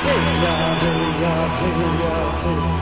Hallelujah, hallelujah, hallelujah.